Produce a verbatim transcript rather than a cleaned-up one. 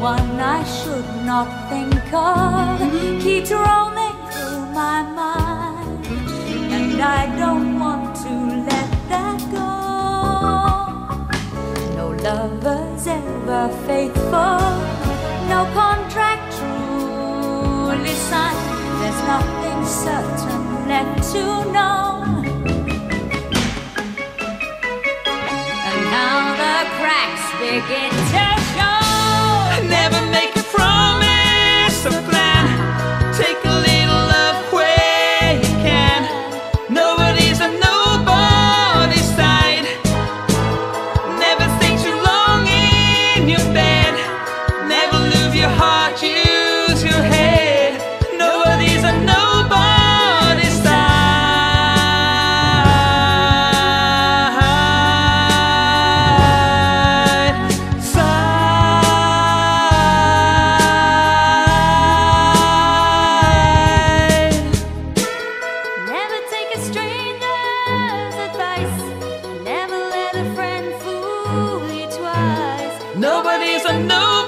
one I should not think of keeps roaming through my mind, and I don't want to let that go. No lover's ever faithful, no contract truly signed. There's nothing certain left to know, and now the cracks begin to show. Never make a promise or plan. Take a little love where you can. Nobody's on nobody's side. Never stay too long in your bed. Never lose your heart, use your head. Nobody's on nobody's side. Side. Nobody's a no.